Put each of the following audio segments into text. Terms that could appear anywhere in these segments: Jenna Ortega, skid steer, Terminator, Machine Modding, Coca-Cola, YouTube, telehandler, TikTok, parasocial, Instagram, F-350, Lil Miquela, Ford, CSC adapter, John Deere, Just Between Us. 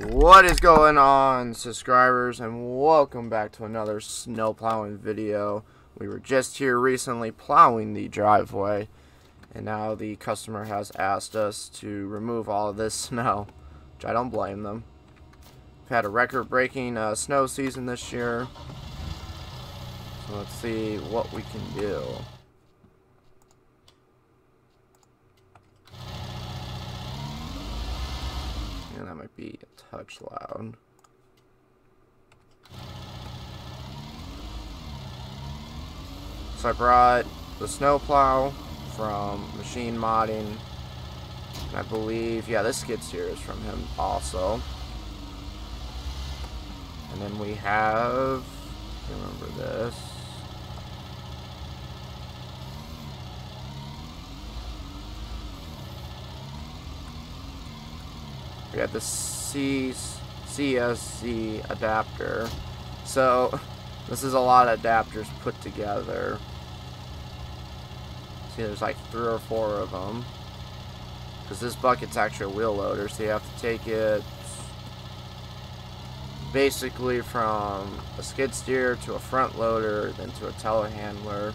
What is going on, subscribers, and welcome back to another snow plowing video. We were just here recently plowing the driveway, and now the customer has asked us to remove all of this snow, which I don't blame them. We've had a record-breaking snow season this year, so let's see what we can do. And that might be a touch loud. So I brought the snowplow from Machine Modding. And I believe, yeah, this skid steer is from him also. And then we have, I can't remember this. We got the CSC adapter. So, this is a lot of adapters put together. See, there's like 3 or 4 of them. Because this bucket's actually a wheel loader, so you have to take it basically from a skid steer to a front loader, then to a telehandler,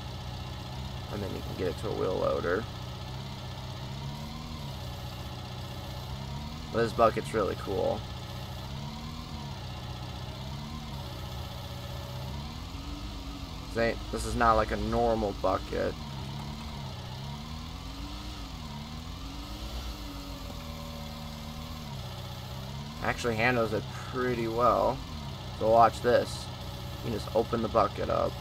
and then you can get it to a wheel loader. But this bucket's really cool. This is not like a normal bucket. Actually handles it pretty well. So watch this. You just open the bucket up.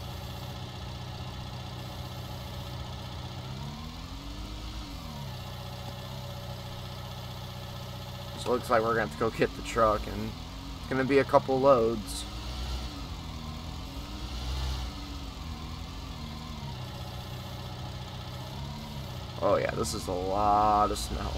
So it looks like we're gonna have to go get the truck, and it's gonna be a couple loads. Oh yeah, this is a lot of snow.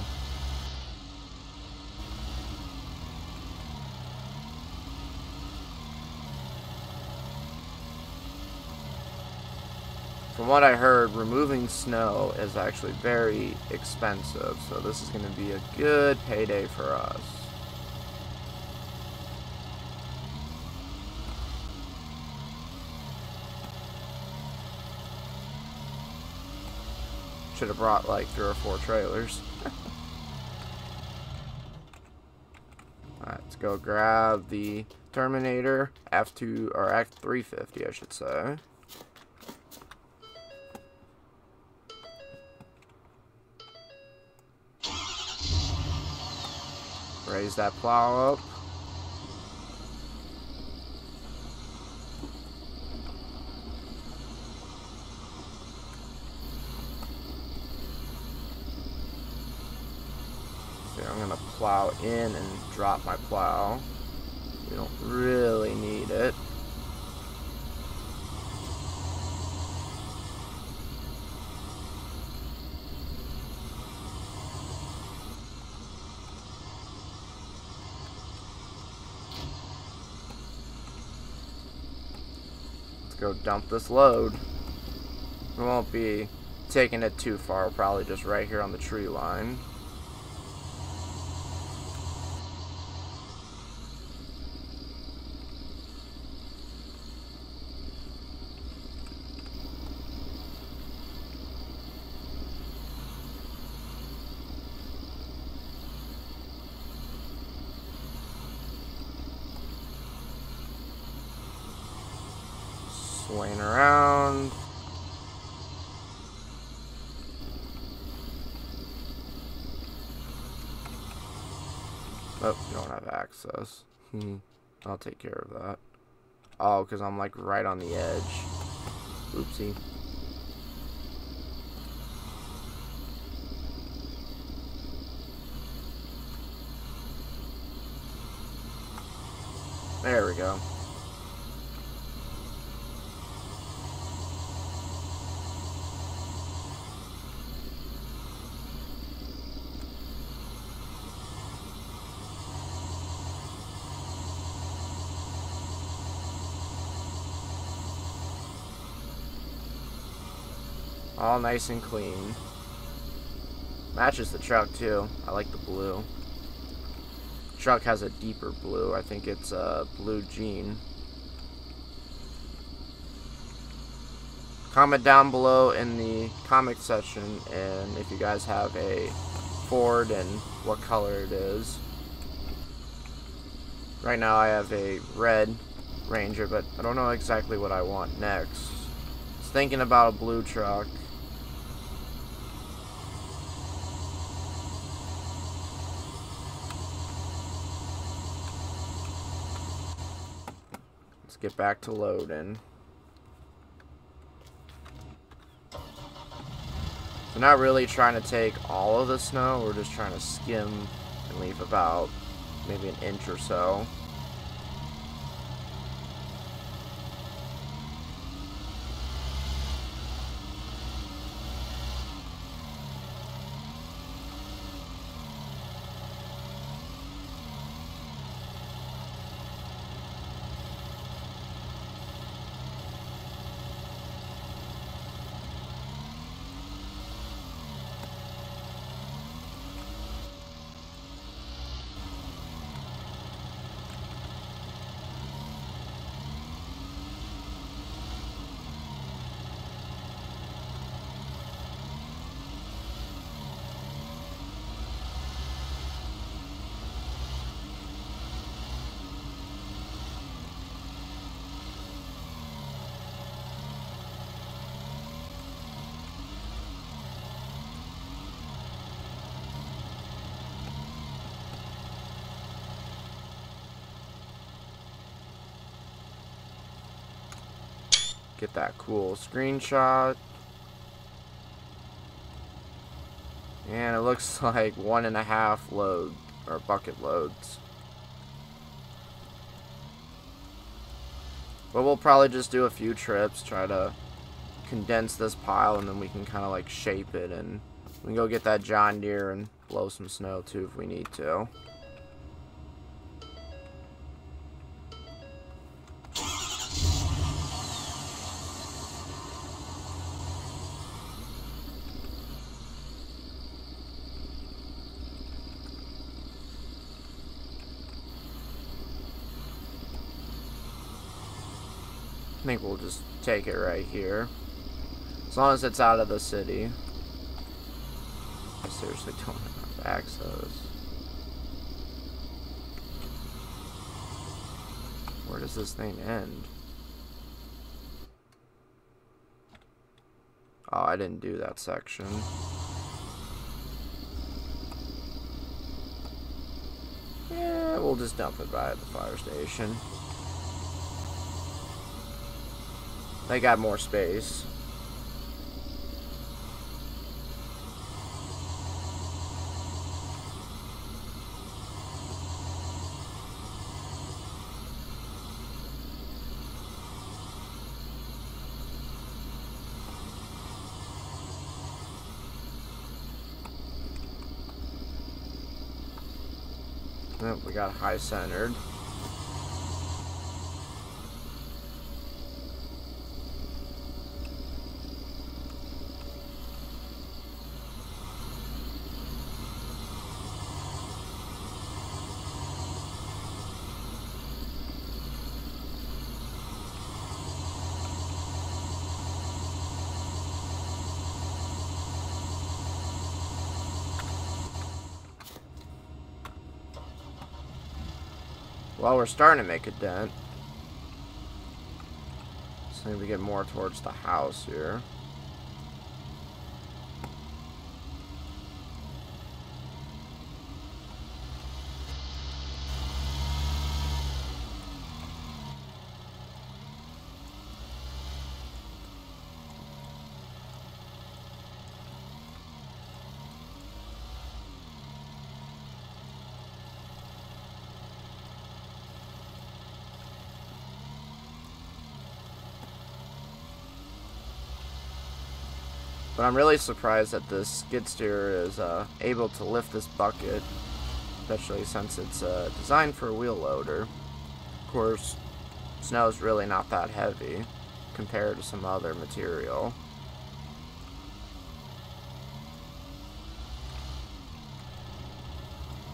From what I heard, removing snow is actually very expensive, so this is going to be a good payday for us. Should have brought like 3 or 4 trailers. Alright, let's go grab the Terminator F2 or F-350, I should say. Raise that plow up. So I'm going to plow in and drop my plow. We don't really need it. Go dump this load. We won't be taking it too far. We'll probably just right here on the tree line. Swaying around. Oh, don't have access. I'll take care of that. Oh, because I'm like right on the edge. Oopsie. There we go. All nice and clean. Matches the truck too. I like the blue. truck has a deeper blue. I think it's blue jean. Comment down below in the comment section and if you guys have a Ford and what color it is. Right now I have a red Ranger, but I don't know exactly what I want next. I was thinking about a blue truck. Let's get back to loading. We're not really trying to take all of the snow, we're just trying to skim and leave about maybe an inch or so. Get that cool screenshot. And it looks like 1.5 load, or bucket loads. But we'll probably just do a few trips, try to condense this pile, and then we can kind of like shape it, and we can go get that John Deere and blow some snow too if we need to. I think we'll just take it right here. As long as it's out of the city. I seriously don't have access. Where does this thing end? Oh, I didn't do that section. Yeah, we'll just dump it by the fire station. They got more space. Oh, we got high centered. Well, we're starting to make a dent. Just need to get more towards the house here. But I'm really surprised that this skid steer is able to lift this bucket, especially since it's designed for a wheel loader. Of course, snow is really not that heavy compared to some other material.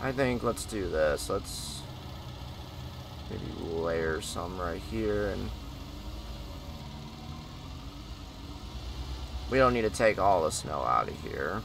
I think let's do this. Let's maybe layer some right here, and we don't need to take all the snow out of here.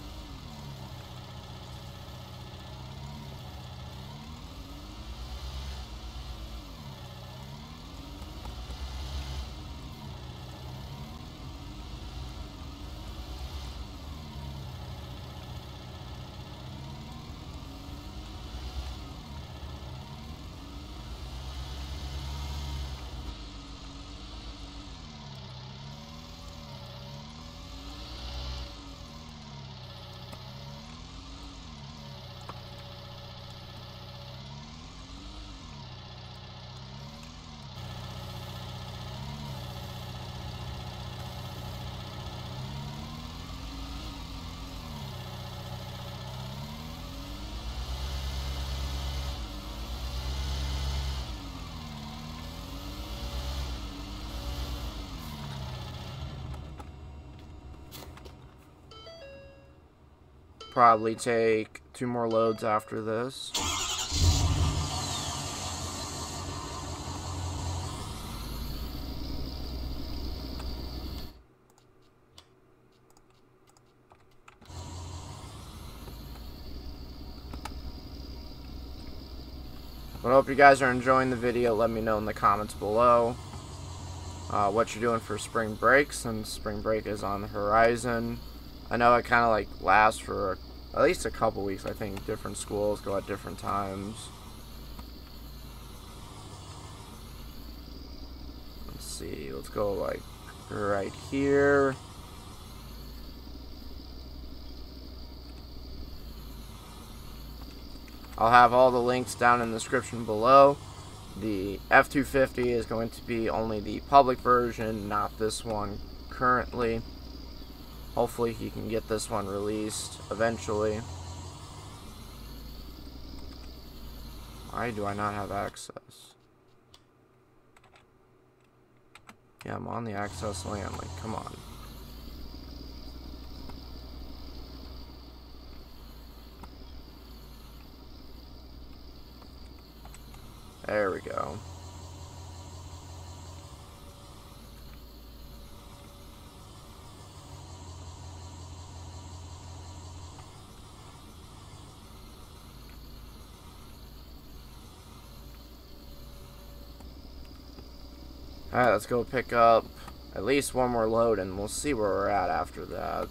Probably take 2 more loads after this. Well, I hope you guys are enjoying the video. Let me know in the comments below what you're doing for spring break, since spring break is on the horizon. I know it kind of like lasts for at least a couple weeks. I think different schools go at different times. Let's see. Let's go like right here. I'll have all the links down in the description below. The F-350 is going to be only the public version, not this one currently. Hopefully he can get this one released eventually. Why do I not have access? Yeah, I'm on the access land. Like, come on. There we go. Alright, let's go pick up at least 1 more load, and we'll see where we're at after that.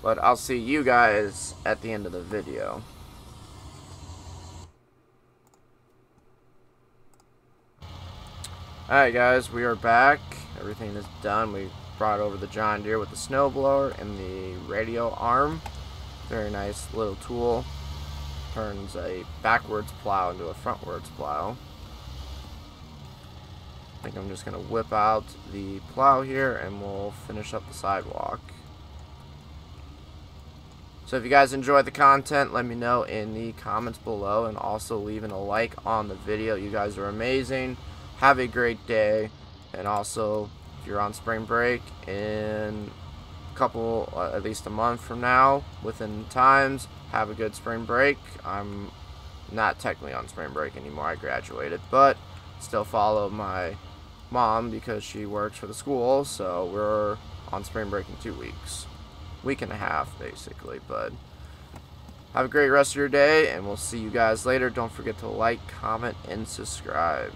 But I'll see you guys at the end of the video. Alright guys, we are back. Everything is done. We brought over the John Deere with the snowblower and the radio arm. Very nice little tool. Turns a backwards plow into a frontwards plow. I think I'm just going to whip out the plow here, and we'll finish up the sidewalk. So if you guys enjoyed the content, let me know in the comments below, and also leaving a like on the video. You guys are amazing. Have a great day. And also, if you're on spring break in a couple, at least a month from now, within times, have a good spring break. I'm not technically on spring break anymore. I graduated, but still follow my mom because she works for the school, so we're on spring break in 2 weeks. Week and a half, basically, but have a great rest of your day, and we'll see you guys later. Don't forget to like, comment, and subscribe.